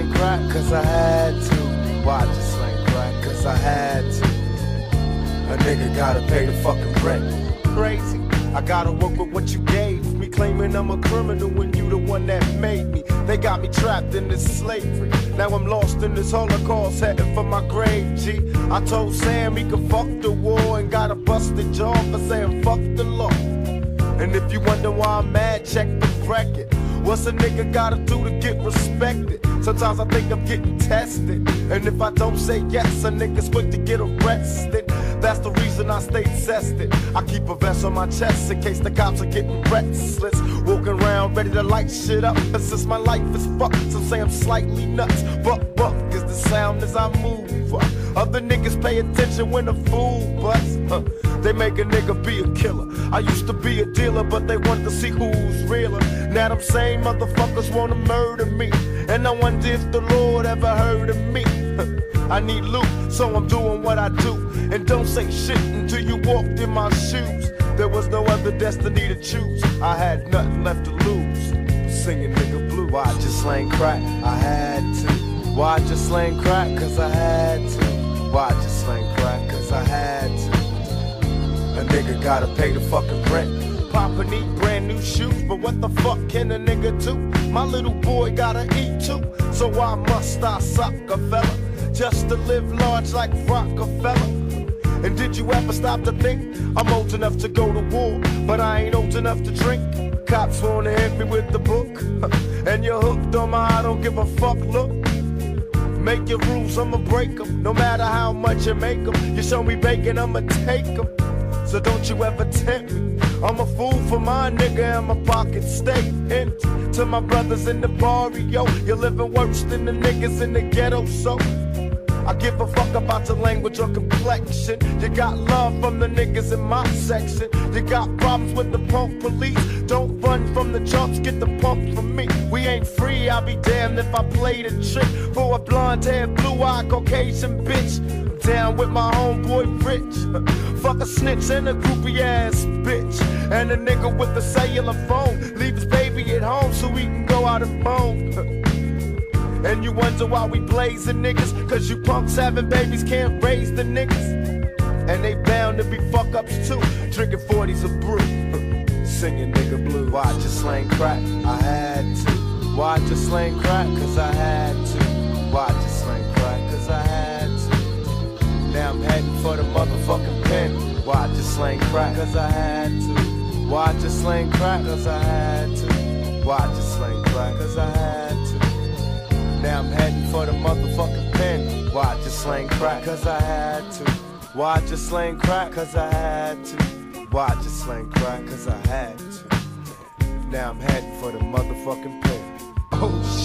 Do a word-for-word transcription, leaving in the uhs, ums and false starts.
sling crack cause I had to. Why'd you sling crack cause I had to? A nigga gotta pay the fucking rent. Crazy, I gotta work with what you gave me, claiming I'm a criminal when you the one that made me. They got me trapped in this slavery. Now I'm lost in this Holocaust, heading for my grave, G. I told Sam he could fuck the war and got a busted jaw for saying fuck the law. And if you wonder why I'm mad, check the record. What's a nigga gotta do to get respected? Sometimes I think I'm getting tested. And if I don't say yes, a nigga's quick to get arrested. That's the reason I stay tested. I keep a vest on my chest in case the cops are getting restless. Walking around ready to light shit up. And since my life is fucked, some say I'm slightly nuts. Buck, buck is the sound as I move up. Other niggas pay attention when a fool busts. Huh. They make a nigga be a killer. I used to be a dealer, but they wanted to see who's realer. Now them same motherfuckers wanna murder me. And I wonder if the Lord ever heard of me. I need loot, so I'm doing what I do. And don't say shit until you walked in my shoes. There was no other destiny to choose. I had nothing left to lose. Singing nigga blue. Why I just slang crack? I had to. Why I just slang crack? Cause I had to. Why I just slang crack? Cause I had to. A nigga gotta pay the fucking rent. Papa need brand new shoes, but what the fuck can a nigga do? My little boy gotta eat too. So why must I suck a fella? Just to live large like Rockefeller. And did you ever stop to think? I'm old enough to go to war, but I ain't old enough to drink. Cops wanna hit me with the book, and you're hooked on my I don't give a fuck look. Make your rules, I'ma break them. No matter how much you make them, you show me bacon, I'ma take them. So don't you ever tempt me. I'm a fool for my nigga and my pocket stay empty. To my brothers in the barrio, you're living worse than the niggas in the ghetto, so I give a fuck about your language or complexion. You got love from the niggas in my section. You got problems with the punk police. Don't run from the chumps, get the punk from me. We ain't free, I'll be damned if I play the trick for a blonde-haired, blue-eyed Caucasian bitch. I'm down with my homeboy Rich. Fuck a snitch and a groupie-ass bitch. And a nigga with a cellular phone. Leave his baby at home so he can go out and moan. And you wonder why we blazing niggas, cause you punks having babies can't raise the niggas. And they bound to be fuck ups too, drinking forties of brew. Singing nigga blue. Why I just slang crack? I had to. Why I just slang crack? Cause I had to. Why I just slang crack? Cause I had to. Now I'm heading for the motherfucking pen. Why I just slang crack? Cause I had to. Why I just slang crack? Cause I had to. Why I just slang crack? Cause I had to. Now I'm heading for the motherfucking pen. Why I just slang crack? Cause I had to. Why I just slang crack? Cause I had to. Why I just slang crack? Cause I had to. Now I'm heading for the motherfucking pen. Oh shit.